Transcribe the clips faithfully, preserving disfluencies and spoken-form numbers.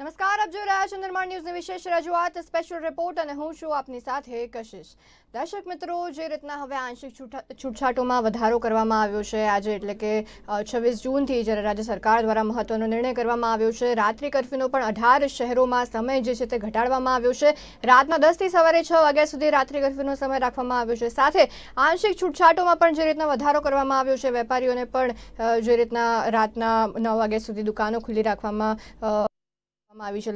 નમસ્કાર, આપ જોઈ રહ્યા છો નિર્માણ ન્યૂઝની વિશેષ રજૂઆત સ્પેશિયલ રિપોર્ટ અને હું છું આપની સાથે કશિશ। દર્શક મિત્રો, જે રીતના હવે આંશિક છૂટછાટોમાં વધારો કરવામાં આવ્યો છે, આજે એટલે કે છવ્વીસ જૂનથી જ્યારે રાજ્ય સરકાર દ્વારા મહત્વનો નિર્ણય કરવામાં આવ્યો છે, રાત્રિ કર્ફ્યુનો પણ અઢાર શહેરોમાં સમય જે છે તે ઘટાડવામાં આવ્યો છે। રાતના દસથી સવારે છ વાગ્યા સુધી રાત્રિ કર્ફ્યુનો સમય રાખવામાં આવ્યો છે। સાથે આંશિક છૂટછાટોમાં પણ જે રીતના વધારો કરવામાં આવ્યો છે, વેપારીઓને પણ જે રીતના રાતના નવ વાગ્યા સુધી દુકાનો ખુલ્લી રાખવામાં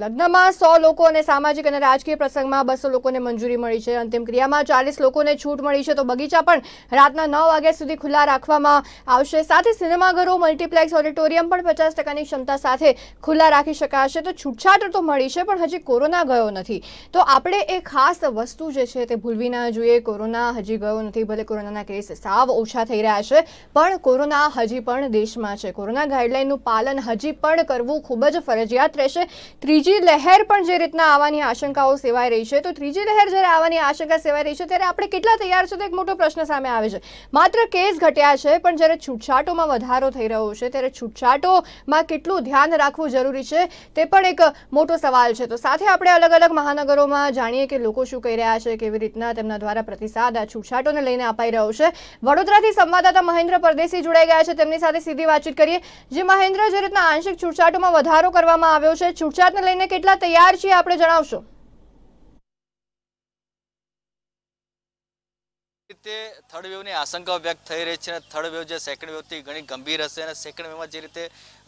लग्નમાં सौ लोग ने सामाजिक और राजकीय प्रसंग में बसो लोग ने मंजूरी मिली है। अंतिम क्रिया में चालीस लोग ने छूट मिली है। तो बगीचा पर रात नौ वाग्या सुधी खुला राखवामां आवशे। साथे सिनेमाघरो मल्टीप्लेक्स ऑडिटोरियम पचास टका की क्षमता साथ खुला राखी शकाशे। तो छूटछाट तो मिली है पर हजी कोरोना गयो नहीं, तो आपणे ए खास वस्तु जे छे ते भूलवी ना जोईए। कोरोना हजी गयो नहीं, भले कोरोना केस साव ओछा थई रह्या छे पण कोरोना हजी पण देशमां छे। कोरोना गाइडलाइननुं पालन हजी पण करवुं खूब ज फरजियात रहेशे। त्रीजी लहर पण जे रीतना आवानी आशंकाओ सेवाई रही है, तो त्रीजी लहर ज्यारे आवानी आशंका सेवाई रही है त्यारे आपणे केटला तैयार छे तो एक मोटो प्रश्न सामे आवे छे। मात्र केस घट्या छे पण ज्यारे छूटछाटोमां वधारो थई रह्यो छे त्यारे छूटछाटोमां केटलुं ध्यान राखवुं जरूरी छे ते पण एक मोटो सवाल छे। तो साथे आपणे अलग अलग महानगरोमां जाणीए के लोको शुं कही रह्या छे, केवी रीतना तेमना द्वारा प्रतिसाद आ छूटछाटोने लईने अपाई रह्यो छे। वडोदराथी संवाददाता महेन्द्र परदेशी जोडाई गया छे, तेमनी साथे सीधी वातचीत करीए। जे महेन्द्र, जे रीतना आंशिक छूटछाटोमां वधारो करवामां आव्यो छे, छूटछाटने लईने केटला तैयार छीए आपणे जणावशो। थर्ड वेव की आशंका व्यक्त थी रही है। थर्ड वेव जो सैकंड वेव थी घनी गंभीर हे। सैकंड वेव में जी रीते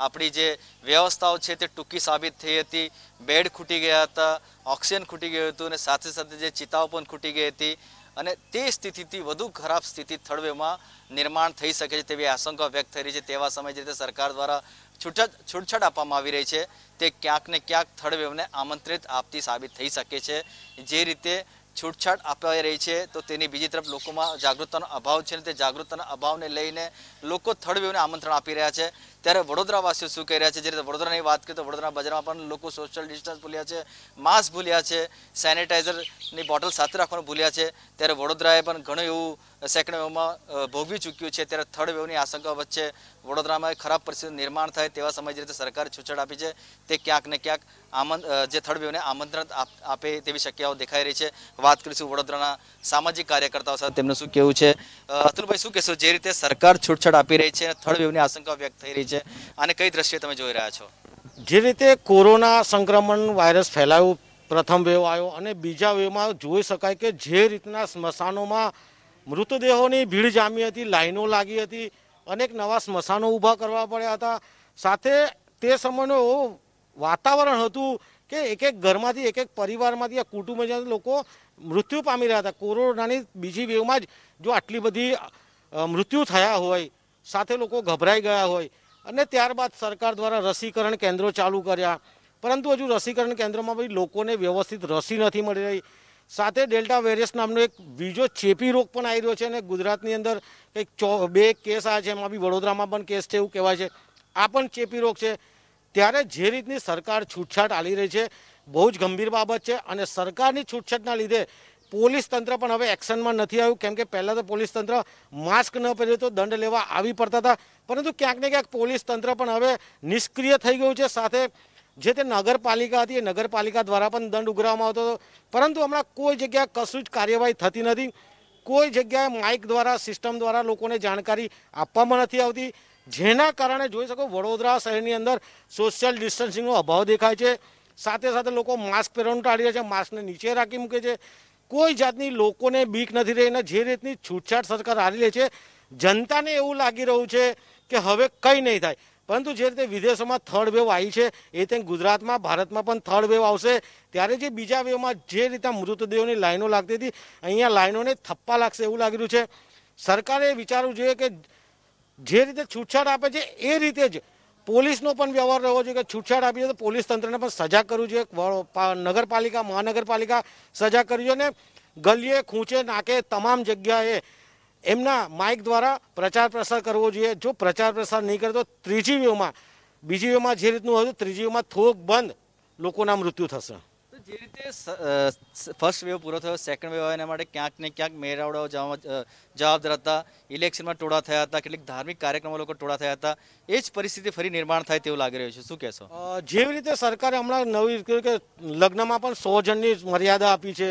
अपनी जे व्यवस्थाओं है टूकी साबित थी थी बेड खूटी गया था, ऑक्सीजन खूटी गयु, साथ साथ चिताओं पर खूटी गई थी और स्थिति थी वधु खराब स्थिति थर्ड वेव में निर्माण थी सके तेवी आशंका व्यक्त थी रही है। तेवा समय जी रीते सरकार द्वारा छूटछाट छूटछाट आपवामां आवी रही है तो क्या क्या थर्ड वेव ने आमंत्रित आपती साबित थी सके। जे रीते छूटछाट अपाई रही है तो बीजी तरफ लोगों में जागृतता अभाव है। जागृतता अभाव ने लईने लोग थर्ड वेव ने आमंत्रण आपी रह्या छे। त्यारे वडोदरावासीओ शू कही रह्या छे, जे रीते वडोदरानी बात करीए तो वडोदरा बजार में लोग सोशल डिस्टन्स भूल्या है, मास्क भूल्या है, सेनेटाइजर की बॉटल साथ राखवानुं भूल्या है। त्यारे वडोदराए पण घणुं एवुं सेकंड वेव में भोगवी चूक्युं छे। त्यारे थर्ड वेव की आशंका वच्चे वडोदरा में खराब परिस्थिति निर्माण थाय तेवा समय जी रीते सरकारे छूटछाट आपी छे ते क्यांक ने क्यांक आमंत्र थर्ड वेव ने आमंत्रण आपे तेवी शक्यताओ देखाई रही है। बात करीशुं वडोदराना सामाजिक कार्यकर्ताओं साथे तेमनुं शुं कहेवुं छे। अतुल भाई, शुं कहेशो जे रीते सरकार छूटछाट आपी रही है, थर्ड वेव की आशंका व्यक्त थई रही है, आने कई दृष्टिए तमे जोई रह्या छो? जे रीते कोरोना संक्रमण वायरस फैलायो, प्रथम वेव आव्यो अने बीजा वेव में जोई शकाय के जे रीतना स्मशानों में मृतदेहोनी भीड़ जामी हती, लाइनों लागी हती, अनेक नवा स्मशानों ऊभा करवा पड्या हता। साथे ते समयनो वातावरण हतुं के एक एक घर में एक एक परिवार में आ कुटुंबजन लोग मृत्यु पामी रह्या हता। कोरोना की बीजी वेव में जो आटली बधी मृत्यु थया होय, साथे लोग गभराई गया होय अने त्यारबाद सरकार द्वारा रसीकरण केन्द्रों चालू कर्या, परंतु हजू रसीकरण केन्द्रों में भी लोगोने व्यवस्थित रसी नहीं मळी रही। साथ डेल्टा वेरियस नामनो एक बीजो चेपी रोग पण आई रह्यो छे अने गुजरातनी अंदर कंईक चौ बे केस आव्या छे, एमां भी वडोदरामां पण केस छे एवुं कहेवाय छे। आ पण चेपी रोग छे। त्यारे जे रीतनी सरकार छूटछाट आली रही है बहु ज गंभीर बाबत है और सरकारनी छूटछाटना लीधे पोलिस तंत्र पण हवे एक्शनमां नथी आव्युं। केम के पहला तो पोलिस तंत्र मास्क न पहरे तो दंड लेवा आवी पड़ता था, परंतु क्यांक ने क्यांक पोलिस तंत्र पण हवे निष्क्रिय थई गयुं छे। साथे जे ते नगरपालिका थी नगरपालिका द्वारा पण दंड उगरवामां आवतो हतो, परंतु हमणां कोई जग्याए कशुं ज कार्यवाही थती नथी। कोई जग्याए माइक द्वारा सिस्टम द्वारा लोकोने जाणकारी आपवामां नथी आवती, जेना कारणे जोई शको वडोदरा शहरनी अंदर सोशियल डिस्टन्सिंगनो अभाव देखाय छे। साथे साथे लोको मास्क पहेरवानुं टाळी रह्या छे, मास्कने नीचे राखी मूके छे। कोई जातनी लोकोने बीक नथी रही अने जे रीतनी छूटछाट सरकार आवी रही छे जनताने एवुं लागी रह्युं छे के हवे कंई नहीं थाय। परंतु जे रीते विदेशों में थर्ड वेव आई है ए ते गुजरात में भारत में थर्ड वेव आवशे त्यारे जे बीजा वेव में जे रीते मृतदेहोनी लाइनों लागती थी अहींया लाइनों ने थप्पा लागशे एवुं लागी रह्युं छे। सरकारे विचारवुं जोईए के जे रीते छूटछाट आपे छे ए रीते ज पोलिसनो पण व्यवहार रहेवो जोईए के छूटछाट आपी तो पोलिस तंत्रने पण सजाग करवुं जोईए। नगरपालिका महानगरपालिका सजाग करवी जोईए अने गलीए खूंचे नाके तमाम जग्याए एमना माइक द्वारा प्रचार प्रसार करवो जोईए। जो प्रचार प्रसार नहीं करे तो त्रीजी वेव में बीजी वेव में जे रीतनु हतुं त्रीजी वेव में थोक बंद लोकोना मृत्यु थशे। જે રીતે ફર્સ્ટ વેવ પૂરો થયો, સેકન્ડ વેવ આવ્યો, એના માટે ક્યાંક ને ક્યાંક મેળાવડાઓ જવાબદાર હતા, ઇલેક્શનમાં ટોળા થયા હતા, કેટલીક ધાર્મિક કાર્યક્રમો લોકો ટોળા થયા હતા, એ જ પરિસ્થિતિ ફરી નિર્માણ થાય તેવું લાગી રહ્યું છે. શું કહેશો? જેવી રીતે સરકારે હમણાં નવી કે લગ્નમાં પણ સો જણની મર્યાદા આપી છે,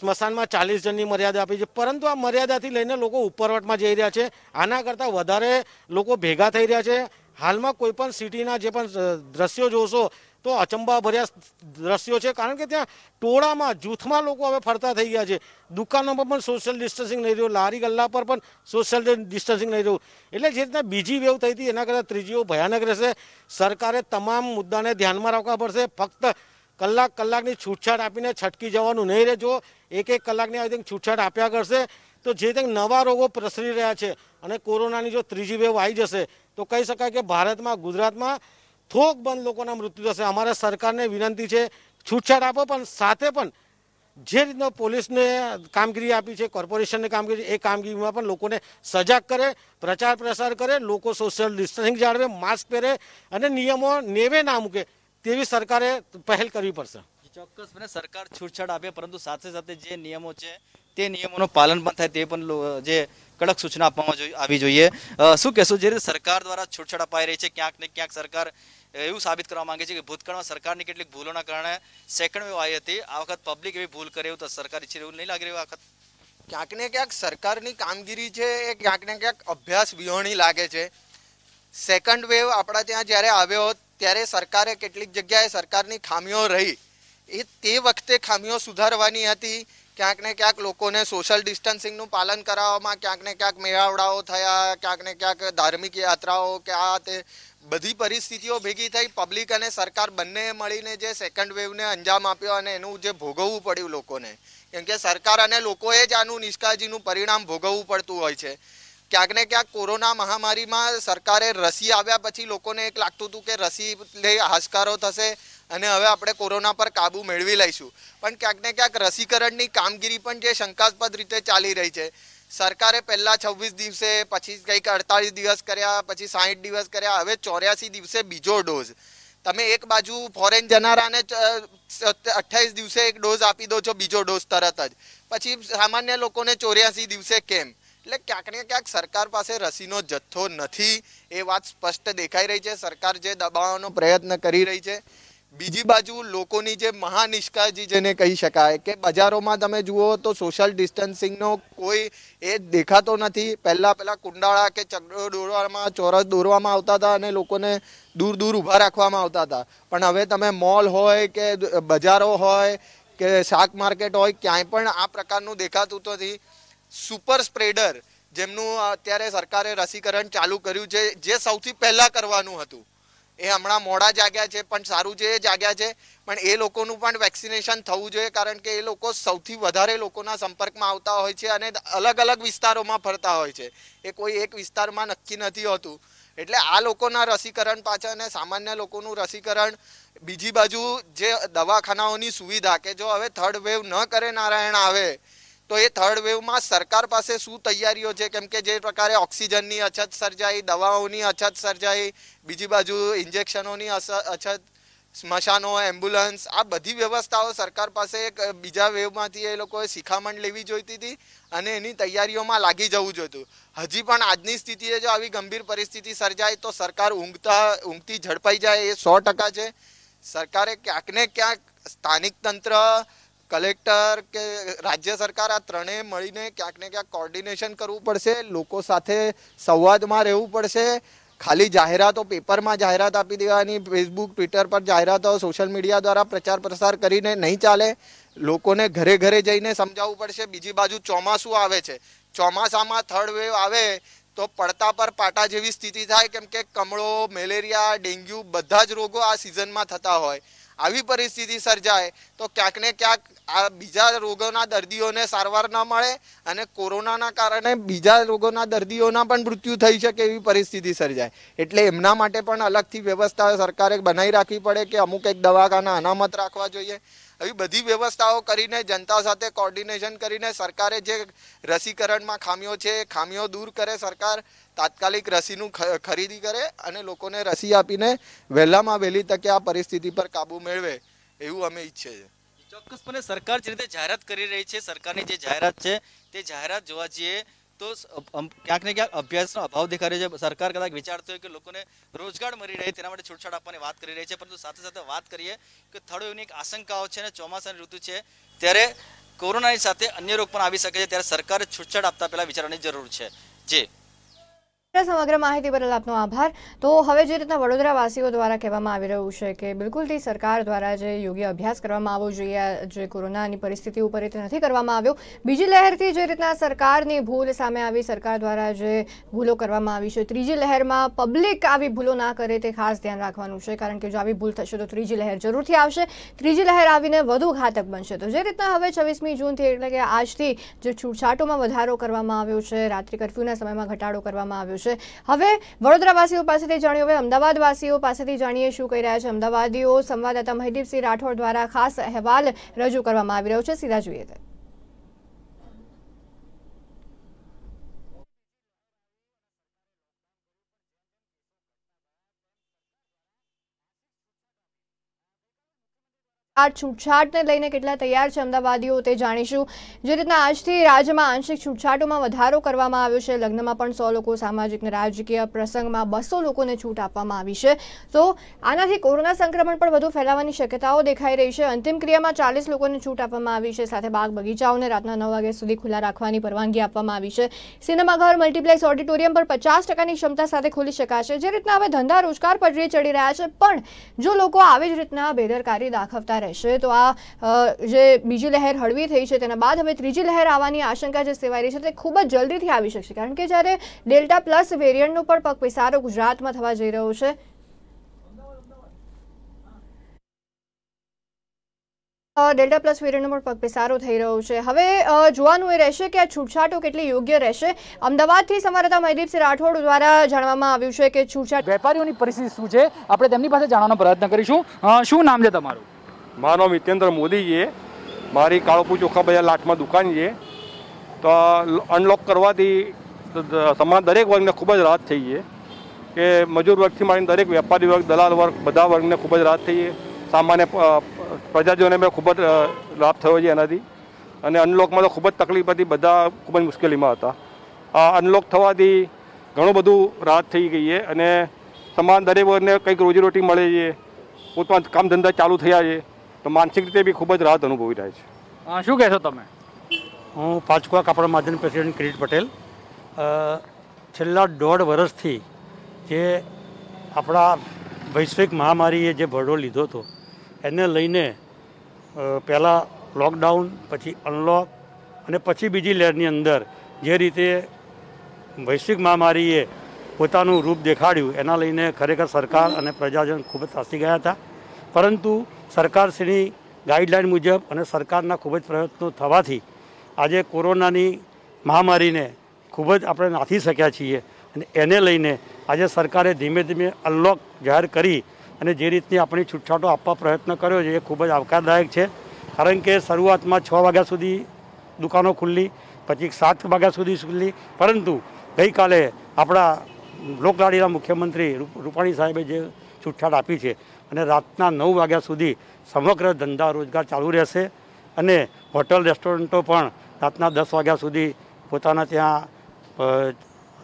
સ્મશાનમાં ચાલીસ જણની મર્યાદા આપી છે, પરંતુ આ મર્યાદાથી લઈને લોકો ઉપરવટમાં જઈ રહ્યા છે, આના કરતાં વધારે લોકો ભેગા થઈ રહ્યા છે. હાલમાં કોઈ પણ સિટીના જે પણ દ્રશ્યો જોશો તો અચંબા ભર્યા દ્રશ્યો છે, કારણ કે ત્યાં ટોળામાં જૂથમાં લોકો હવે ફરતા થઈ ગયા છે. દુકાનો પર પણ સોશિયલ ડિસ્ટન્સિંગ નહીં રહ્યું, લારી ગલ્લા પર પણ સોશિયલ ડિસ્ટન્સિંગ નહીં રહ્યું. એટલે જે રીતના બીજી વેવ થઈ હતી એના કરતાં ત્રીજી ભયાનક રહેશે. સરકારે તમામ મુદ્દાને ધ્યાનમાં રાખવા પડશે. ફક્ત કલાક કલાકની છૂટછાટ આપીને છટકી જવાનું નહીં રહે. જો એક એક કલાકની આવી રીતે છૂટછાટ આપ્યા કરશે તો જે રીતે નવા રોગો પ્રસરી રહ્યા છે અને કોરોનાની જો ત્રીજી વેવ આવી જશે તો કહી શકાય કે ભારતમાં, ગુજરાતમાં થોક બંધ લોકોના મૃત્યુ થશે. અમારા સરકારને વિનંતી છે, છૂટછાટ આપો, પણ સાથે પણ જે રીતનો પોલીસને કામગીરી આપી છે, કોર્પોરેશનને કામગીરી, એ કામગીરીમાં પણ લોકોને સજાગ કરે, પ્રચાર પ્રસાર કરે, લોકો સોશિયલ ડિસ્ટન્સિંગ જાળવે, માસ્ક પહેરે અને નિયમો નેવે ના મૂકે તેવી સરકારે પહેલ કરવી પડશે. ચોક્કસપણે સરકાર છૂટછાટ આપે, પરંતુ સાથે સાથે જે નિયમો છે તે નિયમોનું પાલન પણ થાય તે પણ જે કડક સૂચના આપવામાં આવી જોઈએ. શું કહેશો? જે રીતે સરકાર દ્વારા છૂટછાટ અપાઈ રહી છે, ક્યાંક ને ક્યાંક સરકાર એવું સાબિત કરવા માંગે છે કે ભૂતકાળમાં સરકારની કેટલીક ભૂલોના કારણે સેકન્ડ વેવ આવી હતી, આ વખત પબ્લિક એવી ભૂલ કરે એવું તો સરકાર ઈચ્છે એવું નહીં લાગી રહ્યું. આ વખત ક્યાંક ને ક્યાંક સરકારની કામગીરી છે એ ક્યાંક ને ક્યાંક અભ્યાસ વિહોણી લાગે છે. સેકન્ડ વેવ આપણા ત્યાં જ્યારે આવ્યો ત્યારે સરકારે કેટલીક જગ્યાએ સરકારની ખામીઓ રહી, એ તે વખતે ખામીઓ સુધારવાની હતી. ક્યાંક ને ક્યાંક લોકોને સોશિયલ ડિસ્ટન્સિંગનું પાલન કરાવવામાં ક્યાંક ને ક્યાંક મેળાવડાઓ થયા, ક્યાંક ને ક્યાંક ધાર્મિક યાત્રાઓ કે આ તે બધી પરિસ્થિતિઓ ભેગી થઈ. પબ્લિક અને સરકાર બંનેએ મળીને જે સેકન્ડ વેવને અંજામ આપ્યો અને એનું જે ભોગવવું પડ્યું લોકોને, કેમ કે સરકાર અને લોકોએ જ આનું નિષ્કાળજીનું પરિણામ ભોગવવું પડતું હોય છે. ક્યાંક ને ક્યાંક કોરોના મહામારીમાં સરકારે રસી આવ્યા પછી લોકોને એક લાગતું હતું કે રસી લઈ હાશકારો થશે અને હવે આપણે કોરોના પર કાબૂ મેળવી લઈશું, પણ ક્યાંક ને ક્યાંક રસીકરણની કામગીરી પણ જે શંકાસ્પદ રીતે ચાલી રહી છે. સરકારે પહેલાં છવ્વીસ દિવસે, પછી કંઈક અડતાલીસ દિવસ કર્યા, પછી સાહીઠ દિવસ કર્યા, હવે ચોર્યાસી દિવસે બીજો ડોઝ. તમે એક બાજુ ફોરેન જનારાને અઠ્યાવીસ દિવસે એક ડોઝ આપી દો છો, બીજો ડોઝ તરત જ, પછી સામાન્ય લોકોને ચોર્યાસી દિવસે કેમ? એટલે ક્યાંક ને ક્યાંક સરકાર પાસે રસીનો જથ્થો નથી એ વાત સ્પષ્ટ દેખાઈ રહી છે. સરકાર જે દબાવવાનો પ્રયત્ન કરી રહી છે. બીજી બાજુ લોકોની જે મહાનિષ્કાળજી જેને કહી શકાય, કે બજારોમાં તમે જુઓ તો સોશિયલ ડિસ્ટન્સિંગનો કોઈ એ દેખાતો નથી. પહેલાં પહેલાં કુંડાળા કે ચગડો દોરવામાં, ચોરસ દોરવામાં આવતા હતા અને લોકોને દૂર દૂર ઊભા રાખવામાં આવતા હતા, પણ હવે તમે મોલ હોય કે બજારો હોય કે શાક માર્કેટ હોય, ક્યાંય પણ આ પ્રકારનું દેખાતું તો નથી. સુપર સ્પ્રેડર જેમનું અત્યારે સરકારે રસીકરણ ચાલુ કર્યું છે, જે સૌથી પહેલાં કરવાનું હતું, એ હમણાં મોડા જાગ્યા છે, પણ સારું છે એ જાગ્યા છે, પણ એ લોકોનું પણ વેક્સિનેશન થવું જોઈએ, કારણ કે એ લોકો સૌથી વધારે લોકોના સંપર્કમાં આવતા હોય છે અને અલગ અલગ વિસ્તારોમાં ફરતા હોય છે, એ કોઈ એક વિસ્તારમાં નક્કી નથી હોતું. એટલે આ લોકોના રસીકરણ પાછળ અને સામાન્ય લોકોનું રસીકરણ. બીજી બાજુ જે દવાખાનાઓની સુવિધા, કે જો હવે થર્ડ વેવ ન કરે નારાયણ આવે તો એ થર્ડ વેવમાં સરકાર પાસે શું તૈયારીઓ છે? કેમ કે જે પ્રકારે ઓક્સિજનની અછત સર્જાઈ, દવાઓની અછત સર્જાઈ, બીજી બાજુ ઇન્જેક્શનોની અછત, સ્મશાનો, એમ્બ્યુલન્સ, આ બધી વ્યવસ્થાઓ સરકાર પાસે એક બીજા વેવમાંથી એ લોકોએ શિખામણ લેવી જોઈતી હતી અને એની તૈયારીઓમાં લાગી જવું જોઈતું. હજી પણ આજની સ્થિતિએ જો આવી ગંભીર પરિસ્થિતિ સર્જાય તો સરકાર ઊંઘતા ઊંઘતી ઝડપાઈ જાય એ સો ટકા છે. સરકારે ક્યાંક ને ક્યાંક સ્થાનિક તંત્ર, કલેક્ટર કે રાજ્ય સરકાર, આ ત્રણેય મળીને ક્યાંક ને ક્યાંક કોર્ડિનેશન કરવું પડશે, લોકો સાથે સંવાદમાં રહેવું પડશે. ખાલી જાહેરાતો, પેપરમાં જાહેરાત આપી દેવાની, ફેસબુક, ટ્વિટર પર જાહેરાતો, સોશિયલ મીડિયા દ્વારા પ્રચાર પ્રસાર કરીને નહીં ચાલે, લોકોને ઘરે ઘરે જઈને સમજાવવું પડશે. બીજી બાજુ ચોમાસું આવે છે, ચોમાસામાં થર્ડ વેવ આવે તો પડતા પર પાટા જેવી સ્થિતિ થાય, કેમ કે કમળો, મેલેરિયા, ડેન્ગ્યુ બધા જ રોગો આ સિઝનમાં થતા હોય. આવી પરિસ્થિતિ સર્જાય તો ક્યાંક ને ક્યાંક આ બીજા રોગોના દર્દીઓને સારવાર ન મળે અને કોરોનાના કારણે બીજા રોગોના દર્દીઓના પણ મૃત્યુ થઈ શકે એવી પરિસ્થિતિ સર્જાય. એટલે એમના માટે પણ અલગથી વ્યવસ્થા સરકારે બનાવી રાખવી પડે કે અમુક એક દવાખાના અનામત રાખવા જોઈએ. આવી બધી વ્યવસ્થાઓ કરીને, જનતા સાથે કોર્ડિનેશન કરીને સરકારે જે રસીકરણમાં ખામીઓ છે એ ખામીઓ દૂર કરે, સરકાર તાત્કાલિક રસીનું ખરીદી કરે અને લોકોને રસી આપીને વહેલામાં વહેલી તકે આ પરિસ્થિતિ પર કાબૂ મેળવે એવું અમે ઈચ્છીએ છીએ. ચોક્કસપણે સરકાર જે રીતે જાહેરાત કરી રહી છે, સરકારની જે જાહેરાત છે તે જાહેરાત જોવા જઈએ તો ક્યાંક ને ક્યાંક અભ્યાસનો અભાવ દેખાઈ રહ્યો છે. સરકાર કદાચ વિચારતો હોય કે લોકોને રોજગાર મળી રહે તેના માટે છૂટછાટ આપવાની વાત કરી રહી છે, પરંતુ સાથે સાથે વાત કરીએ કે થર્ડ વેવની એક આશંકાઓ છે અને ચોમાસાની ઋતુ છે ત્યારે કોરોનાની સાથે અન્ય રોગ પણ આવી શકે છે, ત્યારે સરકારે છૂટછાટ આપતા પહેલા વિચારવાની જરૂર છે. જે સમગ્ર માહિતી બદલ આપનો આભાર. તો હવે જે રીતના વડોદરાવાસીઓ દ્વારા કહેવામાં આવી રહ્યું છે કે બિલકુલથી સરકાર દ્વારા જે યોગ્ય અભ્યાસ કરવામાં આવવો જોઈએ, જે કોરોનાની પરિસ્થિતિ ઉપર રીતે નથી કરવામાં આવ્યો, બીજી લહેરથી જે રીતના સરકારની ભૂલ સામે આવી, સરકાર દ્વારા જે ભૂલો કરવામાં આવી છે, ત્રીજી લહેરમાં પબ્લિક આવી ભૂલો ના કરે તે ખાસ ધ્યાન રાખવાનું છે, કારણ કે જો આવી ભૂલ થશે તો ત્રીજી લહેર જરૂરથી આવશે, ત્રીજી લહેર આવીને વધુ ઘાતક બનશે. તો જે રીતના હવે છવ્વીસમી જૂનથી એટલે કે આજથી જે છૂટછાટોમાં વધારો કરવામાં આવ્યો છે, રાત્રિ કર્ફ્યુના સમયમાં ઘટાડો કરવામાં આવ્યો છે. હવે વડોદરાવાસીઓ પાસેથી જાણીએ, હવે અમદાવાદવાસીઓ પાસેથી જાણીએ શું કહી રહ્યા છે અમદાવાદીઓ. સંવાદદાતા મહિદીપસિંહ રાઠોડ દ્વારા ખાસ અહેવાલ રજૂ કરવામાં આવી રહ્યો છે, સીધા જોઈએ. આ છૂટછાટને લઈને કેટલા તૈયાર છે અમદાવાદીઓ તે જાણીશું. જે રીતના આજથી રાજ્યમાં આંશિક છૂટછાટોમાં વધારો કરવામાં આવ્યો છે, લગ્નમાં પણ સો લોકો, સામાજિક અને રાજકીય પ્રસંગમાં બસો લોકોને છૂટ આપવામાં આવી છે, તો આનાથી કોરોના સંક્રમણ પણ વધુ ફેલાવાની શક્યતાઓ દેખાઈ રહી છે. અંતિમ ક્રિયામાં ચાલીસ લોકોને છૂટ આપવામાં આવી છે, સાથે બાગ બગીચાઓને રાતના નવ વાગ્યા સુધી ખુલ્લા રાખવાની પરવાનગી આપવામાં આવી છે. સિનેમાઘર, મલ્ટીપ્લેક્સ, ઓડિટોરિયમ પર પચાસ ટકાની ક્ષમતા સાથે ખોલી શકાશે. જે રીતના હવે ધંધા રોજગાર પટરીએ ચડી રહ્યા છે, પણ જો લોકો આવી જ રીતના બેદરકારી દાખવતા રહેશે તો આ જે બીજી લહેર હળવી થઈ છે તેના બાદ હવે ત્રીજી લહેર આવવાની આશંકા જે સેવાઈ રહી છે તે ખૂબ જ જલ્દીથી આવી શકશે, કારણ કે જ્યારે ડેલ્ટા પ્લસ વેરિયન્ટનો પણ પગપેસારો ગુજરાતમાં થવા જઈ રહ્યો છે. ડેલ્ટા પ્લસ વેરિયન્ટનો પણ પગપેસારો થઈ રહ્યો છે. હવે જોવાનું એ રહેશે કે આ છૂટછાટો કેટલી યોગ્ય રહેશે. અમદાવાદથી સંવાદદાતા મહિદીપસિંહ રાઠોડ દ્વારા જાણવામાં આવ્યું છે કે છૂટછાટ વેપારીઓની પરિસ્થિતિ શું છે, આપણે તેમની પાસે જાણવાનો પ્રયત્ન કરીશું. શું નામ છે તમારું? મારું નામ હિતેન્દ્ર મોદી છે, મારી કાળોપુ ચોખા બજાર લાઠમાં દુકાન છે. તો અનલોક કરવાથી સમાજ દરેક વર્ગને ખૂબ જ રાહત થઈ છે, કે મજૂર વર્ગથી મારી દરેક વેપારી વર્ગ, દલાલ વર્ગ, બધા વર્ગને ખૂબ જ રાહત થઈ છે. સામાન્ય પ્રજાજનોને પણ ખૂબ જ લાભ થયો છે એનાથી, અને અનલોકમાં તો ખૂબ જ તકલીફ હતી, બધા ખૂબ જ મુશ્કેલીમાં હતા. આ અનલોક થવાથી ઘણું બધું રાહત થઈ ગઈ છે, અને સમાજ દરેક વર્ગને કંઈક રોજીરોટી મળે છે, પોતાના કામ ધંધા ચાલુ થયા છે, તો માનસિક રીતે બી ખૂબ જ રાહત અનુભવી થાય છે. શું કહેશો તમે? હું પાંચકુવા કાપડ માધ્યમ પ્રેસિડેન્ટ કિરીટ પટેલ. છેલ્લા દોઢ વર્ષથી જે આપણા વૈશ્વિક મહામારીએ જે ભરડો લીધો હતો એને લઈને પહેલાં લોકડાઉન, પછી અનલોક અને પછી બીજી લહેરની અંદર જે રીતે વૈશ્વિક મહામારીએ પોતાનું રૂપ દેખાડ્યું એના લઈને ખરેખર સરકાર અને પ્રજાજન ખૂબ જ ત્રાસી ગયા હતા, પરંતુ સરકારશ્રીની ગાઈડલાઇન મુજબ અને સરકારના ખૂબ જ પ્રયત્નો થવાથી આજે કોરોનાની મહામારીને ખૂબ જ આપણે નાથી શક્યા છીએ, અને એને લઈને આજે સરકારે ધીમે ધીમે અનલોક જાહેર કરી અને જે રીતની આપણી છૂટછાટો આપવા પ્રયત્ન કર્યો છે એ ખૂબ જ આવકારદાયક છે. કારણ કે શરૂઆતમાં છ વાગ્યા સુધી દુકાનો ખુલ્લી, પછી સાત વાગ્યા સુધી ખુલ્લી, પરંતુ ગઈકાલે આપણા લોકલાડીના મુખ્યમંત્રી રૂપાણી સાહેબે જે છૂટછાટ આપી છે અને રાતના નવ વાગ્યા સુધી સમગ્ર ધંધા રોજગાર ચાલુ રહેશે, અને હોટલ રેસ્ટોરન્ટો પણ રાતના દસ વાગ્યા સુધી પોતાના ત્યાં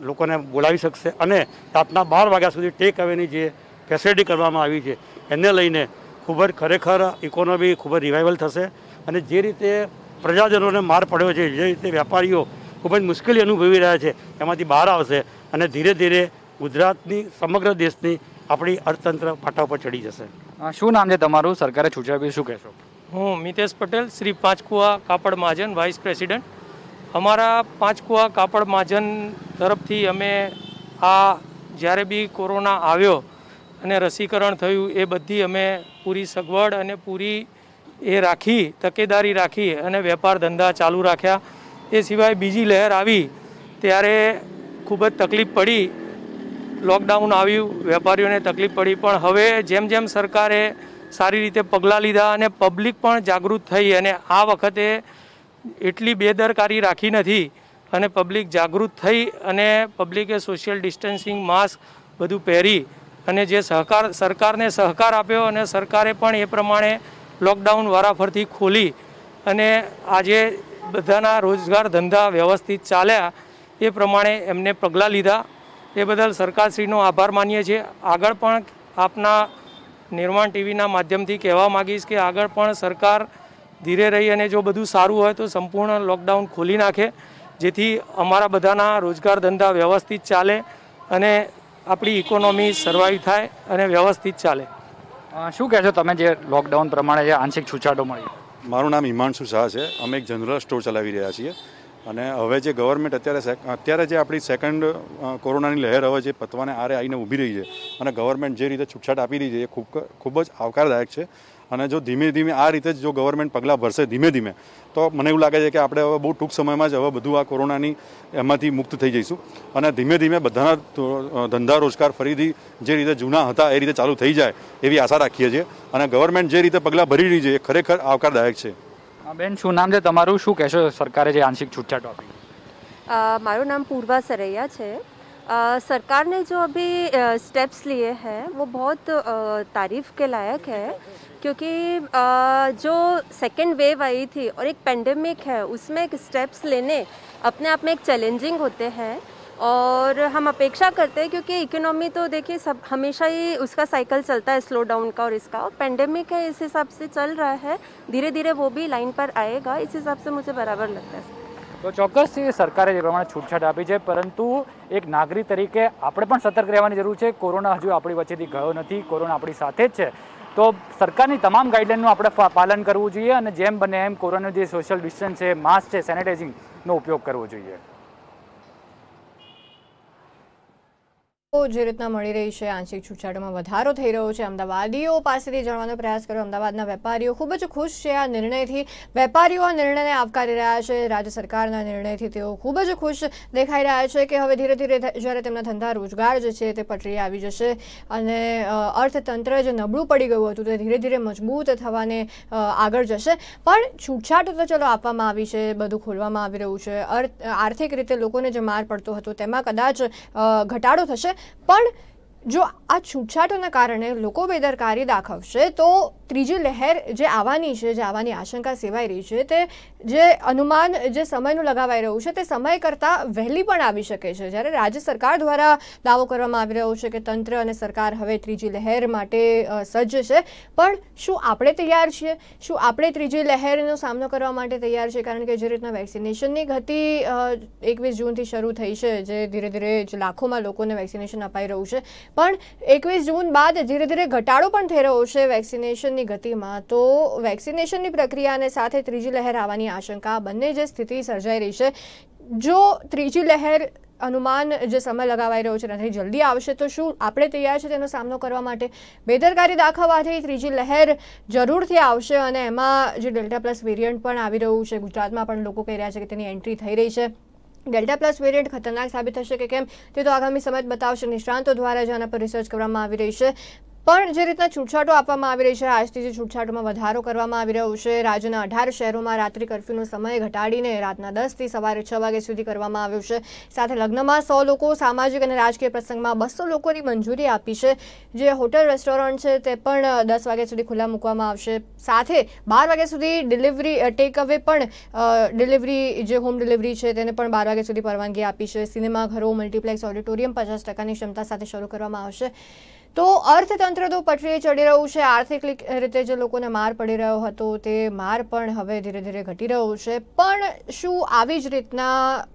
લોકોને બોલાવી શકશે, અને રાતના બાર વાગ્યા સુધી ટેક અવેની જે ફેસિલિટી કરવામાં આવી છે એને લઈને ખૂબ જ ખરેખર ઇકોનોમી ખૂબ જ રિવાઇવલ થશે. અને જે રીતે પ્રજાજનોને માર પડ્યો છે, જે રીતે વેપારીઓ ખૂબ જ મુશ્કેલી અનુભવી રહ્યા છે, એમાંથી બહાર આવશે, અને ધીરે ધીરે ગુજરાતની, સમગ્ર દેશની આપણી અર્થતંત્ર પાટા ઉપર ચડી જશે. શું નામ છે તમારું? સરકારે છૂટછાટ શું કહેશો? હું મિતેશ પટેલ, શ્રી પાંચકુવા કાપડ મહાજન વાઇસ પ્રેસિડેન્ટ. અમારા પાંચકુવા કાપડ મહાજન તરફથી અમે આ જ્યારે બી કોરોના આવ્યો અને રસીકરણ થયું એ બધી અમે પૂરી સગવડ અને પૂરી એ રાખી, તકેદારી રાખી અને વેપાર ધંધા ચાલુ રાખ્યા. એ સિવાય બીજી લહેર આવી ત્યારે ખૂબ જ તકલીફ પડી, લોકડાઉન આવ્યું, વેપારીઓને તકલીફ પડી, પણ હવે જેમ જેમ સરકારે સારી રીતે પગલાં લીધા અને પબ્લિક પણ જાગૃત થઈ, અને આ વખતે એટલી બેદરકારી રાખી નથી, અને પબ્લિક જાગૃત થઈ અને પબ્લિકે સોશિયલ ડિસ્ટન્સિંગ, માસ્ક બધું પહેરી અને જે સહકાર સરકારને સહકાર આપ્યો, અને સરકારે પણ એ પ્રમાણે लॉकडाउन वाराफरती खोली अने आजे बधाना रोजगार धंधा व्यवस्थित चाल्या ए प्रमाणे एमने पगलां लीधा ए बदल सरकारश्रीनो आभार मानीए छे। आगळ पण आपना निर्माण टीवीना माध्यमथी कहेवा मागीश के आगळ पण सरकार धीरे रही अने जो बधुं सारूं होय तो संपूर्ण लॉकडाउन खोली नाखे जेथी अमारा बधाना रोजगार धंधा व्यवस्थित चाले अने आपणी इकोनॉमी सर्वाइव थाय अने व्यवस्थित चाले। शुं कहो तमे जे लॉकडाउन प्रमाणे जे आंशिक छूटाटो मळी? मारू नाम हिमांशु शाह है। अमे एक जनरल स्टोर चलाई रहा छे अने हवे जे गवर्नमेंट अत्यारे अत्यारे जे आपणी सेकंड कोरोना लहर हवे जे पतवाने आरे आवीने ऊभी रही है और गवर्नमेंट जे रीते छूटछाट आपी रही है खूब खूब ज आवकारदायक है और जो धीमे धीमे आ रीते जो गवर्नमेंट पगला भरसे धीमे धीमे तो मैंने एवुं लागे छे कि आपणे हवे बहुत टूंक समय में हवे बधुं आ कोरोनानी एमांथी मुक्त थई जईशुं और धीमे धीमे बधाना धंधा रोजगार फरीथी जे रीते जूना हता ए रीते चालू थई जाय एवी आशा राखीए छीए और गवर्नमेंट जे रीते पगला भरी रही है खरेखर आवकारदायक है। बेन शुं नाम छे तमारुं? शुं कहेशो सरकारे जे आंशिक छूटछाटो आपी? मारुं नाम पूर्वा सरैया है। सरकार ने जो अभी स्टेप्स लिए हैं वो बहुत तारीफ़ के लायक है क्योंकि जो सेकेंड वेव आई थी और एक पेंडेमिक है उसमें एक स्टेप्स लेने अपने आप में एक चैलेंजिंग होते हैं और हम अपेक्षा करते हैं क्योंकि इकोनॉमी तो देखिए सब हमेशा ही उसका साइकिल चलता है स्लो डाउन का और इसका और पेंडेमिक है इस हिसाब से चल रहा है धीरे धीरे वो भी लाइन पर आएगा इस हिसाब से मुझे बराबर लगता है। तो चौक्स सरकारे जे प्रमाणे छूटछाट आपी है परंतु एक नागरिक तरीके आपणे पण सतर्क रहेवानी जरूर है। कोरोना हजू आपणी वच्चेथी गयो नथी, कोरोना आपणी साथे ज छे तो सरकारनी तमाम गाइडलाइननुं आपणे पालन करवुं जोईए अने जेम बने एम कोरोना जे सोशल डिस्टन्स है, मास्क है, सेनेटाइजिंगनो उपयोग करवो जोईए। तो जे रीतना मळी रही है आंशिक छूटछाटमां वधारो थई रह्यो छे अमदावादीओ पासेथी जाणवानो प्रयास कर्यो। अमदावादना वेपारीओ खूब ज खुश छे आ निर्णयथी। वेपारीओ आ निर्णयने आवकारी रह्या छे। राज्य सरकारना निर्णयथी तेओ खूब ज खुश देखाई रह्या छे कि हवे धीरे धीरे ज्यारे तेमना धंधा रोजगार जे छे ते पटरीए आवी जशे अने अर्थतंत्र जे नबळुं पडी गयुं हतुं ते धीरे धीरे मजबूत थवाने आगळ जशे। पण छूटछाट तो चलो आपवामां आवी छे, बधुं खोलवामां आवी रह्युं छे, आर्थिक रीते लोकोने जे मार पडतो हतो तेमां कदाच घटाडो थशे પણ જો આ છૂટછાટોના કારણે લોકો બેદરકારી દાખવશે તો ત્રીજી લહેર જે આવવાની છે, જે આવવાની આશંકા સેવાઈ રહી છે તે જે અનુમાન જે સમયનું લગાવાઈ રહ્યું છે તે સમય કરતાં વહેલી પણ આવી શકે છે। જ્યારે રાજ્ય સરકાર દ્વારા દાવો કરવામાં આવી રહ્યો છે કે તંત્ર અને સરકાર હવે ત્રીજી લહેર માટે સજ્જ છે પણ શું આપણે તૈયાર છીએ? શું આપણે ત્રીજી લહેરનો સામનો કરવા માટે તૈયાર છીએ? કારણ કે જે રીતના વેક્સિનેશનની ગતિ એકવીસ જૂનથી શરૂ થઈ છે જે ધીરે ધીરે લાખોમાં લોકોને વેક્સિનેશન અપાઈ રહ્યું છે પણ એકવીસ જૂન બાદ ધીરે ધીરે ઘટાડો પણ થઈ રહ્યો છે વેક્સિનેશન गति में। तो वेक्सिनेशन प्रक्रिया ने साथ तीजी लहर आवानी आशंका बने जे स्थिति सर्जाई रही है। जो तीजी लहर अनुमान जो समय लगावाई रह्यो छे जल्दी आवशे तो शुं आपणे तैयार छे तेनो सामनो करवा माटे? बेदरकारी दाखववाथी त्रीजी लहर जरूरथी आवशे अने एमां जे डेल्टा प्लस वेरियंट पण आवी रह्युं छे गुजरातमां पण लोको कही रह्या छे के तेनी एंट्री थई रही है। डेल्टा प्लस वेरियंट खतरनाक साबित थशे के केम ते तो आगामी समय बतावशे। निष्णांतो द्वारा जेना पर रिसर्च करवामां आवी रही है પણ જે રીતના છૂટછાટો આપવામાં આવી રહી છે આજથી જે છૂટછાટોમાં વધારો કરવામાં આવી રહ્યો છે રાજ્યના અઢાર શહેરોમાં રાત્રિ કર્ફ્યુનો સમય ઘટાડીને રાતના દસથી સવારે છ વાગ્યા સુધી કરવામાં આવ્યો છે। સાથે લગ્નમાં સો લોકો, સામાજિક અને રાજકીય પ્રસંગમાં બસો લોકોની મંજૂરી આપી છે। જે હોટલ રેસ્ટોરન્ટ છે તે પણ દસ વાગ્યા સુધી ખુલ્લા મૂકવામાં આવશે। સાથે બાર વાગ્યા સુધી ડિલિવરી ટેક અવે પણ ડિલિવરી જે હોમ ડિલિવરી છે તેને પણ બાર વાગ્યા સુધી પરવાનગી આપી છે। સિનેમાઘરો, મલ્ટીપ્લેક્સ, ઓડિટોરિયમ પચાસ ટકાની ક્ષમતા સાથે શરૂ કરવામાં આવશે। तो अर्थतंत्र तो पटरीए चढ़ी रह्युं छे। आर्थिक रीते जे लोकोने मार पड़ी रह्यो हतो ते मार पण हवे धीरे धीरे घटी रह्यो छे। पण शुं आवी ज रीतना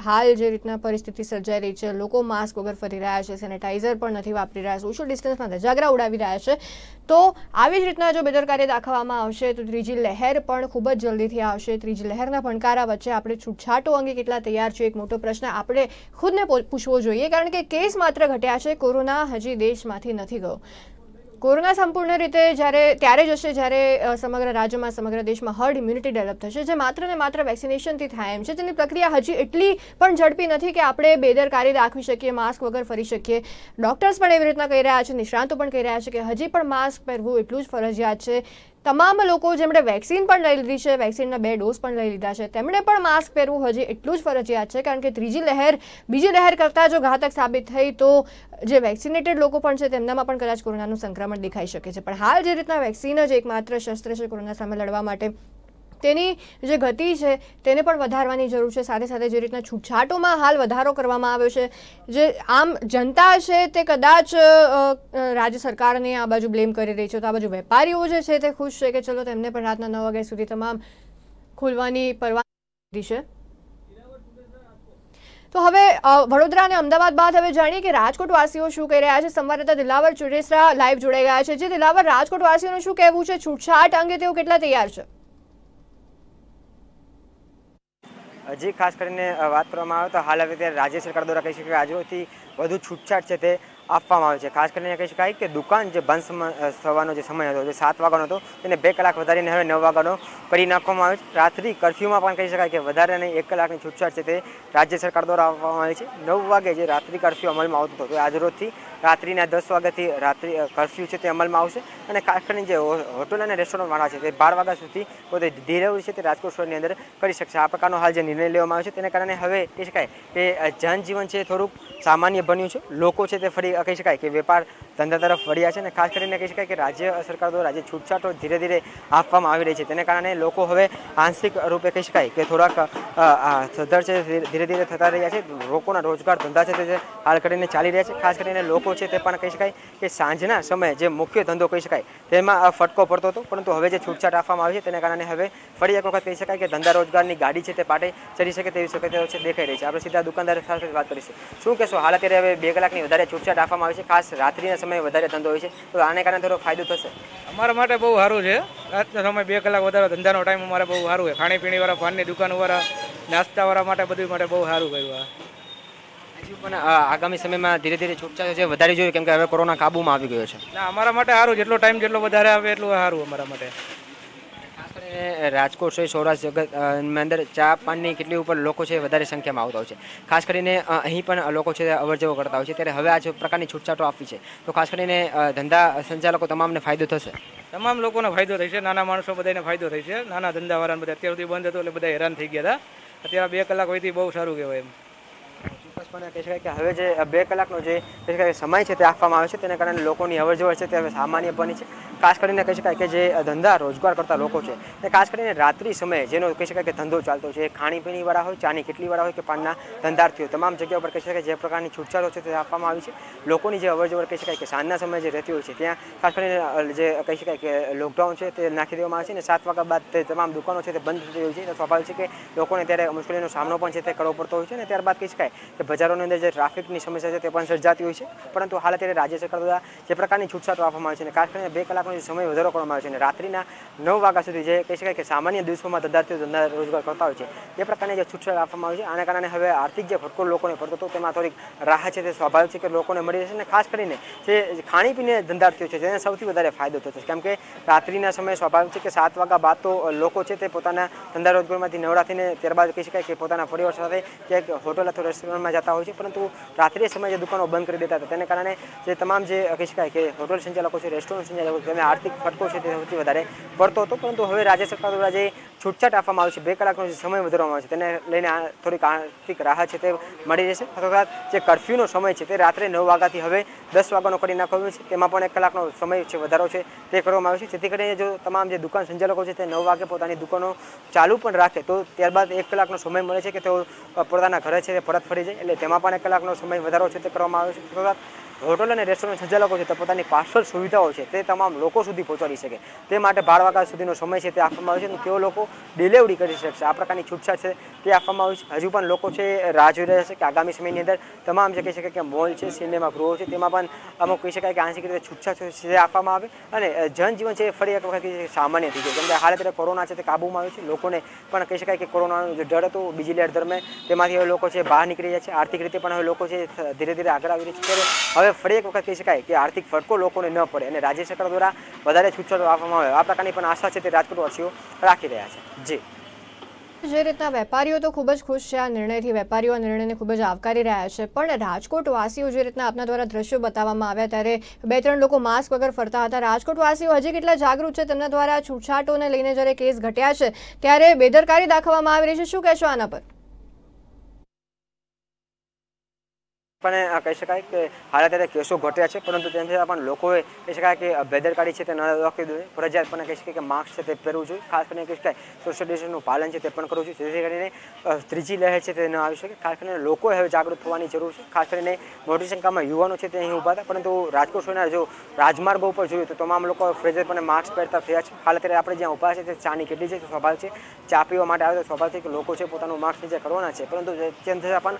हाल जे रीतना परिस्थिति सर्जाई रही है लोको मास्क वगर फरी रह्या छे, सेनेटाइजर पण नथी वापरी रह्या, सोशल डिस्टन्सना धजागरा उड़ावी रह्या छे तो आवी ज रीतना जो बेदरकारी दाखववामां आवशे तो त्रीजी लहर पण खूब ज जल्दीथी आवशे। त्रीजी लहरना भणकारा वच्चे आपणे छूटछाटो अंगे केटला तैयार छीए एक मोटो प्रश्न आपणे खुदने पूछवो जोईए। कारण के केस मात्र घट्या छे, कोरोना हजी देशमांथी नथी गयो। कोरोना संपूर्ण रीते जारे त्यारे जशे जारे समग्र राज्य में समग्र देश में हर्ड इम्यूनिटी डेवलप थशे जे मात्र ने मात्र वेक्सिनेशन थी थाय एम छे। जेनी प्रक्रिया हजी एटली पण झड़पी नथी कि आपणे बेदरकारी दाखवी शकीए, मास्क वगर फरी शकीए। डॉक्टर्स पण एवी रीतना कही रह्या छे, निष्णांतो पण कही रह्या छे कि हजी पण मास्क पहेरवुं एटलुं ज फरजियात छे। तमाम लोग जेमणे वेक्सिन पण लई लीधी छे, वेक्सिनना बे डोज पण लई लीधा छे, तेमणे पण मास्क पहेरवुं हजी एटलुं ज फरजियात छे, कारण के त्रीजी लहेर बीजी लहेर करता जो घातक साबित थई तो जे वेक्सिनेटेड लोग पण छे तेमनामां पण कदाच कोरोनानुं संक्रमण देखाई शके छे। पण हाल जे रीतना वेक्सिन ज एकमात्र शस्त्र छे कोरोना सामे लड़वा माटे, तेनी जे गति है तेने पण वधारवानी जरूर है। साथे साथे जे रीतना छूटछाटों में हाल वधारो करवामां आव्यो छे, जे आम जनता है ते कदाच राज्य सरकार ने आ बाजू ब्लेम करी रही है, तो आ बाजू वेपारीओ जे छे ते खुश है कि चलो तेमने पण रातना नौ वाग्या सुधी तमाम खोलवानी परवानगी दी छे। तो हवे वडोदरा ने अमदावाद बाद हवे जाणीए के राजकोटवासीओ शुं कही रह्या छे। संवाददाता दिलावर चुरेसरा लाइव जोड़ाई गया है। जे दिलावर, राजकोटवासीओनुं शुं कहेवुं छे, छूटछाट अंगे तेओ केटला तैयार छे? जी, खास करीने बात करवामां आवे तो हाल हवे त्यारे राज्य सरकार द्वारा कही शकाय आजोथी वधु छूटछाट छे ते आपवामां आवे छे। खास करीने कही शकाय के दुकान जे बंध थवानो जे समय हतो जे सात वाग्यानो हतो तेने बे कलाक वधारीने हवे नौ वाग्यानो करी नाखवामां आव्यो छे। रात्रि कर्फ्यूमां पण कही शकाय के वधारेने एक कलाकनी छूटछाट छे ते राज्य सरकार द्वारा आपवामां आवी छे। नौ वागे जे रात्रि कर्फ्यू अमलमां आवतो तो आजरोजथी रात्रिना दस वाग्याथी रात्रि कर्फ्यू छे ते अमलमां आवशे। अने खास करीने जे होटल अने रेस्टोरंटवाळा छे ते बार वाग्या सुधी पोते डिलेवरी छे ते राजकोट शहरनी अंदर करी शकशे। आ प्रकारनो हाल जे निर्णय लेवामां आव्यो छे तेना कारणे हवे कही शकाय के जनजीवन छे थोड़ुं सामान्य बन्युं छे। लोको छे ते फरी कही शकाय के वेपार धंधा तरफ वळ्या छे। खास करीने कही शकाय के राज्य सरकार द्वारा जे छूटछाटो धीरे धीरे आपवामां आवी रही छे तेना कारणे लोको हवे आंशिक रूपे कही शकाय के थोड़ाक सधर छे, धीरे धीरे थता रह्या छे। लोकोना रोजगार धंधा छे ते हाल करीने चाली रह्या छे। खास करीने लोको छे ते पण कही शकाय के सांजना समय जे मुख्य धंधो कही शकाय तेमां फटको पड़तो हतो, परंतु हवे जे छूटछाट आपवामां आवी छे तेना कारणे हवे फरी एक वखत कही शकाय के धंधा रोजगारनी गाड़ी छे ते पाटे चली शके तेवी शक्यताओ छे देखाई रही छे। आपणे सीधा दुकानदार साथे वात करीशुं। शुं कहेशो हाल अत्यारे हवे बे कलाकनी वधारे छूटछाट आपवामां आवी छे, खास रात्रिना समये वधारे धंधो होय छे तो आने कारणे थोड़ो फायदो थशे। अमारा माटे बहु सारू छे, रातना समय बे कलाक वधारे धंधानो टाइम अमारे बहु सारू छे। खाणीपीणी वाळा, पाननी दुकानो वाळा, नास्ता वाळा माटे बधुं माटे बहु सारू कर्युं। हजू पण आगामी समयमां धीरे धीरे छूटछाट छे वधारे जोईए, केम के हवे कोरोना काबूमां आवी गयो छे। ना, अमारा माटे सारू, जेटलो टाइम जेटलो वधारे आवे એટલું સારું અમારા માટે। राजकोट सहित सौराष्ट्र जगत में अंदर चा पानी के ऊपर लोग संख्या में आता हो। खास कर अवर जवर करता हो तरह हमें आज प्रकार की छूटछाटों आपी है तो खास कर धंधा संचालकों तमाम ने फायदो थशे। तमाम लोग फायदो थशे, नाना माणसों बधाने फायदो थशे। नाना धंधावाळाने बधा अत्यार सुधी बंध हतो बधा हैरान थई गया था। अत्यार बे कलाक होय तो बहुत सारू कहेवाय। ચોક્કસપણે કહી શકાય કે હવે જે બે કલાકનો જે કહી શકાય સમય છે તે આપવામાં આવ્યો છે તેના કારણે લોકોની અવર જવર છે તે હવે સામાન્ય બની છે। ખાસ કરીને કહી શકાય કે જે ધંધા રોજગાર કરતા લોકો છે તે ખાસ કરીને રાત્રિ સમયે જેનો કહી શકાય કે ધંધો ચાલતો છે, ખાણીપીણી વાળા હોય, ચાની કેટલી વાળા હોય કે પાનના ધંધાર્થીઓ, તમામ જગ્યા ઉપર કહી શકાય જે પ્રકારની છૂટછાટો છે તે આપવામાં આવી છે। લોકોની જે અવર જવર કહી શકાય કે સાંજના સમયે જે રહેતી હોય છે ત્યાં ખાસ કરીને જે કહી શકાય કે લોકડાઉન છે તે નાખી દેવામાં આવે છે અને સાત વાગ્યા બાદ તે તમામ દુકાનો છે તે બંધ થઈ હોય છે તો સ્વાભાવિક છે કે લોકોને ત્યારે મુશ્કેલીનો સામનો પણ છે તે કરવો પડતો હોય છે અને ત્યારબાદ કહી શકાય કે બજારોની અંદર જે ટ્રાફિકની સમસ્યા છે તે પણ સર્જાતી હોય છે। પરંતુ હાલ અત્યારે રાજ્ય સરકાર દ્વારા જે પ્રકારની છૂટછાટો આપવામાં આવે છે અને ખાસ કરીને બે કલાકનો જે સમય વધારો કરવામાં આવે છે અને રાત્રિના નવ વાગ્યા સુધી જે કહી શકાય કે સામાન્ય દિવસોમાં ધંધાર્થીઓ ધંધા રોજગાર કરતા હોય છે તે પ્રકારની જે છૂટછાટ આપવામાં આવે છે આના કારણે હવે આર્થિક જે ફટકો લોકોને પડતો હતો તેમાં થોડીક રાહત છે તે સ્વાભાવિક છે કે લોકોને મળી રહેશે અને ખાસ કરીને જે ખાણીપીને ધંધાર્થીઓ છે તેને સૌથી વધારે ફાયદો થશે, કેમ કે રાત્રિના સમયે સ્વાભાવિક છે કે સાત વાગ્યા બાદ તો લોકો છે તે પોતાના ધંધા રોજગારમાંથી નવરા થઈને ત્યારબાદ કહી શકાય કે પોતાના પરિવાર સાથે ક્યાંક હોટલ અથવા રેસ્ટોરન્ટ जाता हो, परंतु रात्रि समय दुकानों बंद कर देता था कारण जे तमाम जे कही शकाय के होटल संचालकों से रेस्टोरेंट संचालकों आर्थिक फटको है सौथी वधारे पड़तो हतो। परंतु हवे राज्य सरकार द्वारा जे छूटछाट आपवामां आवी छे, बे कलाकनो जे समय वधारवामां आव्यो छे तेने लईने थोड़ीक आर्थिक राहत छे ते मळी रहेशे। तथा जे कर्फ्यूनो समय छे ते रात्रे नौ वाग्याथी हवे दस वाग्यानो करी नाखवामां आव्यो छे, तेमां पण एक कलाकनो समय छे वधारो छे ते करवामां आव्यो छे, जेथी करीने जो तमाम जे दुकान संचालको छे ते नौ वागे पोतानी दुकानो चालू पण राखे तो त्यारबाद एक कलाकनो समय मळे छे के तेओ पोताना घरे छे ते परत फरी जाए। એટલે તેમાં પણ એક કલાકનો સમય વધારો છે તે કરવામાં આવ્યો છે। તથા હોટલ અને રેસ્ટોરન્ટ સંચાલકો છે તે પોતાની પાર્સલ સુવિધાઓ છે તે તમામ લોકો સુધી પહોંચાડી શકે તે માટે બાર વાગ્યા સુધીનો સમય છે તે આપવામાં આવ્યો છે અને તેઓ લોકો ડિલિવરી કરી શકશે। આ પ્રકારની છૂટછાટ છે તે આપવામાં આવી છે। હજુ પણ લોકો છે રાહ જોઈ રહ્યા છે કે આગામી સમયની અંદર તમામ જે કહી શકાય કે મોલ છે, સિનેમા ગૃહો છે તેમાં પણ અમુક કહી શકાય કે આંશિક રીતે છૂટછાટ છે આપવામાં આવે અને જનજીવન છે ફરી એક વખત સામાન્ય થઈ જાય, કેમ કે હાલ અત્યારે કોરોના છે તે કાબૂમાં આવ્યો છે। લોકોને પણ કહી શકાય કે કોરોનાનો જે ડર હતો બીજી લહેર દરમિયાન તેમાંથી હવે લોકો છે બહાર નીકળી રહ્યા છે, આર્થિક રીતે પણ હવે લોકો છે ધીરે ધીરે આગળ આવી રહ્યા છે। હવે ફરી એક વખત કહી શકાય કે આર્થિક ફટકો લોકોને ન પડે અને રાજ્ય સરકાર દ્વારા વધારે છૂટછાટો આપવામાં આવે આ પ્રકારની પણ આશા છે તે રાજકોટવાસીઓ રાખી રહ્યા છે। જી। જે રીતના વેપારીઓ તો ખૂબ જ ખુશ છે આ નિર્ણયથી, વેપારીઓ આ નિર્ણયને ખૂબ જ આવકારી રહ્યા છે, પણ રાજકોટવાસીઓ જે રીતના આપના દ્વારા દ્રશ્યો બતાવવામાં આવ્યા ત્યારે બે ત્રણ લોકો માસ્ક વગર ફરતા હતા, રાજકોટવાસીઓ હજી કેટલા જાગૃત છે તેમના દ્વારા છૂટછાટોને લઈને જ્યારે કેસ ઘટ્યા છે ત્યારે બેદરકારી દાખવવામાં આવી રહી છે, શું કહેશો આના પર? अपने कही सकते कि हालांकि केसों घट्या है परंतु लोगों कही सकते कि बेदरकारी है न रखी दो, फरजियात कही सकते कि मास्क है पहरव जो, खास कर कही सकते सोशल डिस्टन्सनु पालन है करव जो, त्रीजी लहर है न आई सके, खास कर लोग हमें जागृत होवानी जरूर है। खास कर मोटी संख्या में युवा है अहीं ऊभा था, परंतु राजकोट शहरना जो राजमार्गो पर जुए तो तमाम लोग फरजियात मास्क पहरता थे। हाल अत्यारे आपणे ज्यां ऊभा छीए चानी केटली है तो स्वाभाविक है, चा पीवा माटे आवे तो स्वाभाविक लोग मास्क नीचे करवाना है, परंतु तेम छतां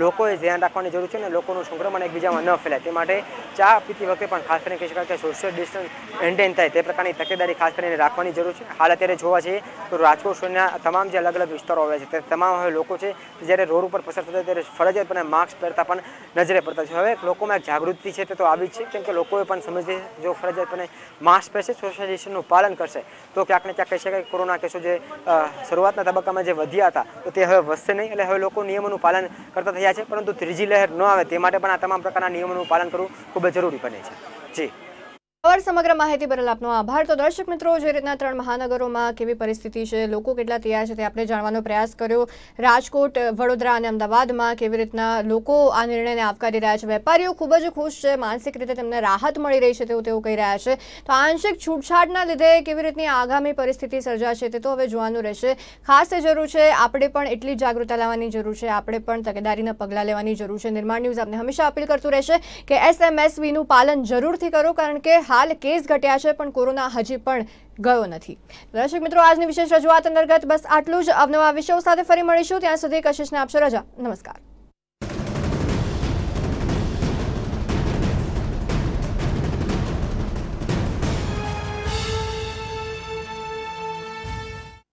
लोगोए ध्यान रखवानी जरूर है, लोगों संक्रमण एकबीजामां न फैलाय, चा पीती वखते पण खास करीने कही शकाय के सोशल डिस्टन्स मेंटेन थाय ते प्रकारनी तकेदारी खास करीने राखवानी जरूर छे। हाल अत्यारे जोवा छे तो राजकोट शहरना तमाम जे अलग अलग विस्तारो आव्या छे ते तमाम हवे लोको छे ज्यारे रोड उपर पसार थता त्यारे फरजियातपणे मास्क पहेरता पण नजरे पड़ता है। हवे लोकोमां एक जागृति छे ते तो आवी छे, केम के लोकोए पण समजे जो फरजियातपणे मास्क पहेरशे, सोशल डिस्टन्सनुं पालन करशे तो क्यांक ने क्यांक कही शकाय के कोरोना केसो जे शरूआतना तबक्कामां जे वध्या हता तो ते हवे वधशे नहीं, एटले हवे लोको नियमोनुं पालन करता थया छे, परंतु त्रीजी लहर न आवे ते माटे पण आ तमाम प्रकारना नियमोनुं पालन करवुं खूब जरूरी बने छे। जी और समग्र माहिती बदल आपनो आभार। तो दर्शक मित्रों जे रीतना त्रण महानगरों में केवी परिस्थिति है, लोग के तैयार है, आपने जाणवानो प्रयास कर्यो। राजकोट, वडोदरा और अमदावाद में केवी रीतना लोग आ निर्णय ने आवकारी रहा है, वेपारी खूब ज खुश है, मानसिक रीते तेमने राहत मळी रही है तेवुं तेवुं कही रहा है। तो आंशिक छूटछाटना लीधे केवी रीतनी आगामी परिस्थिति सर्जाशे ते तो हवे जोवानुं रहेशे। खास जरूर है आपणे पण एटली ज जागृतता लाववानी जरूर है, आपणे पण तकेदारीना पगलां लेवानी जरूर है। निर्माण न्यूज आपने हमेशा अपील करतुं रहेशे के एसएमएसवीनुं पालन जरूरथी करो, कारण के हाल केस घट्या है पण कोरोना हजी पण गयो नहीं। दर्शक मित्रों आज विशेष रजूआत अंतर्गत बस आटलू ज। अवनवा विषयों साथे फरी मळीशुं, त्यां सुधी कशिशने आपशो रजा। नमस्कार।